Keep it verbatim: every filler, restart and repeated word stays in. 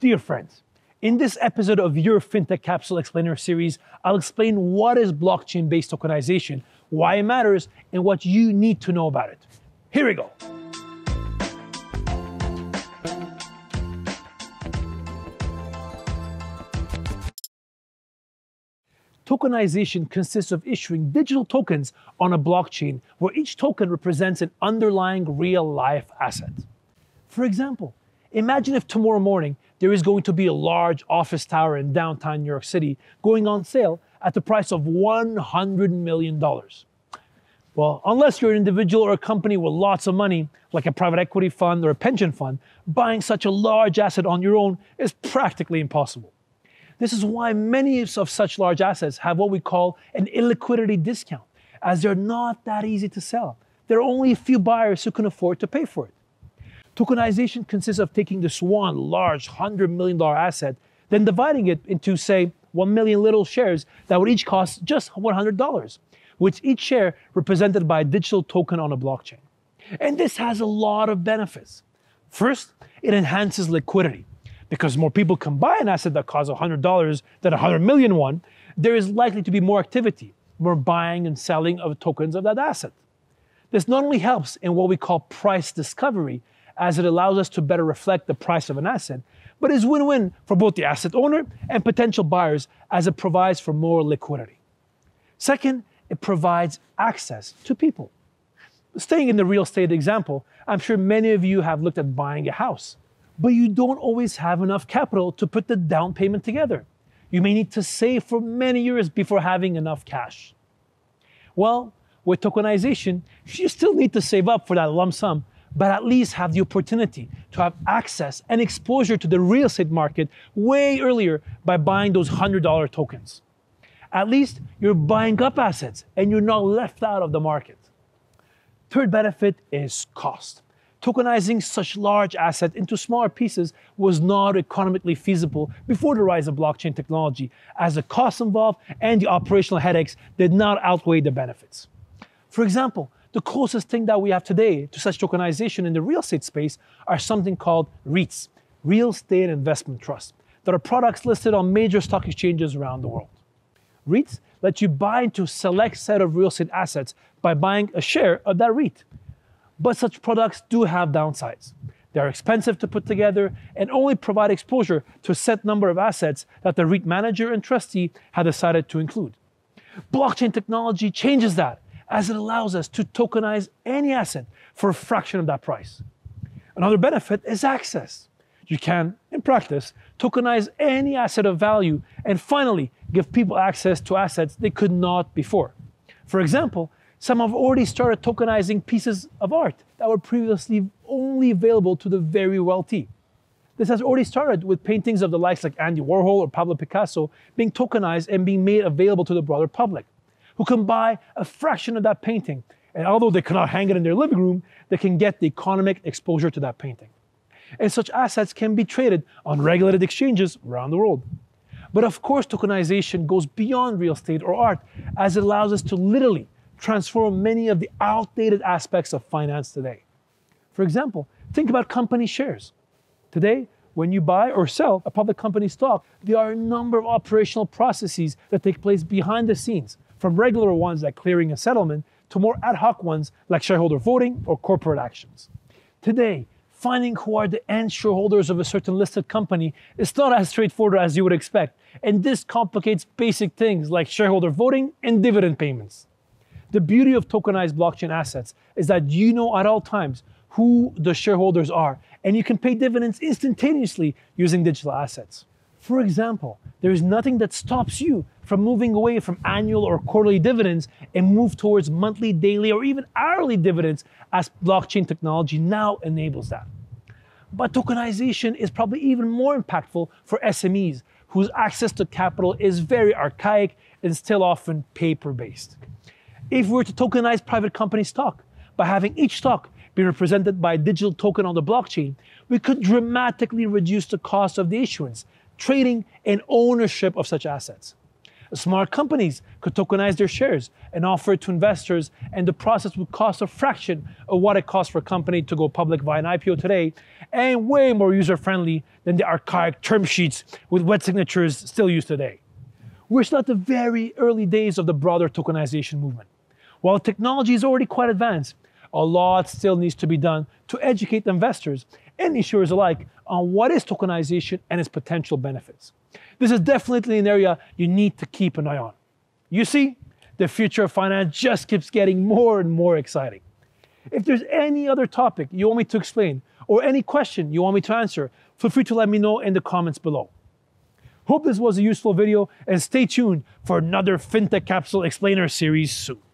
Dear friends, in this episode of your FinTech Capsule Explainer series, I'll explain what is blockchain-based tokenization, why it matters, and what you need to know about it. Here we go. Tokenization consists of issuing digital tokens on a blockchain where each token represents an underlying real-life asset. For example, imagine if tomorrow morning there is going to be a large office tower in downtown New York City going on sale at the price of one hundred million dollars. Well, unless you're an individual or a company with lots of money, like a private equity fund or a pension fund, buying such a large asset on your own is practically impossible. This is why many of such large assets have what we call an illiquidity discount, as they're not that easy to sell. There are only a few buyers who can afford to pay for it. Tokenization consists of taking this one large one hundred million dollar asset, then dividing it into, say, one million little shares that would each cost just one hundred dollars, with each share represented by a digital token on a blockchain. And this has a lot of benefits. First, it enhances liquidity. Because more people can buy an asset that costs one hundred dollars than one hundred million one, there is likely to be more activity, more buying and selling of tokens of that asset. This not only helps in what we call price discovery, as it allows us to better reflect the price of an asset, but is win-win for both the asset owner and potential buyers, as it provides for more liquidity. Second, it provides access to people. Staying in the real estate example, I'm sure many of you have looked at buying a house, but you don't always have enough capital to put the down payment together. You may need to save for many years before having enough cash. Well, with tokenization, you still need to save up for that lump sum, but at least have the opportunity to have access and exposure to the real estate market way earlier by buying those one hundred dollar tokens. At least you're buying up assets and you're not left out of the market. Third benefit is cost. Tokenizing such large assets into smaller pieces was not economically feasible before the rise of blockchain technology, as the costs involved and the operational headaches did not outweigh the benefits. For example, the closest thing that we have today to such tokenization in the real estate space are something called REITs, Real Estate Investment Trusts, that are products listed on major stock exchanges around the world. REITs let you buy into a select set of real estate assets by buying a share of that REIT. But such products do have downsides. They are expensive to put together and only provide exposure to a set number of assets that the REIT manager and trustee have decided to include. Blockchain technology changes that, as it allows us to tokenize any asset for a fraction of that price. Another benefit is access. You can, in practice, tokenize any asset of value and finally give people access to assets they could not before. For example, some have already started tokenizing pieces of art that were previously only available to the very wealthy. This has already started with paintings of the likes like Andy Warhol or Pablo Picasso being tokenized and being made available to the broader public, who can buy a fraction of that painting. And although they cannot hang it in their living room, they can get the economic exposure to that painting. And such assets can be traded on regulated exchanges around the world. But of course, tokenization goes beyond real estate or art, as it allows us to literally transform many of the outdated aspects of finance today. For example, think about company shares. Today, when you buy or sell a public company stock, there are a number of operational processes that take place behind the scenes, from regular ones like clearing and settlement to more ad hoc ones like shareholder voting or corporate actions. Today, finding who are the end shareholders of a certain listed company is not as straightforward as you would expect, and this complicates basic things like shareholder voting and dividend payments. The beauty of tokenized blockchain assets is that you know at all times who the shareholders are, and you can pay dividends instantaneously using digital assets. For example, there is nothing that stops you from moving away from annual or quarterly dividends and move towards monthly, daily, or even hourly dividends, as blockchain technology now enables that. But tokenization is probably even more impactful for S M Es, whose access to capital is very archaic and still often paper-based. If we were to tokenize private company stock by having each stock be represented by a digital token on the blockchain, we could dramatically reduce the cost of the issuance, trading, and ownership of such assets. Smart companies could tokenize their shares and offer it to investors, and the process would cost a fraction of what it costs for a company to go public via an I P O today, and way more user-friendly than the archaic term sheets with wet signatures still used today. We're still at the very early days of the broader tokenization movement. While technology is already quite advanced, a lot still needs to be done to educate investors and issuers alike on what is tokenization and its potential benefits. This is definitely an area you need to keep an eye on. You see, the future of finance just keeps getting more and more exciting. If there's any other topic you want me to explain or any question you want me to answer, feel free to let me know in the comments below. Hope this was a useful video, and stay tuned for another FinTech Capsule Explainer series soon.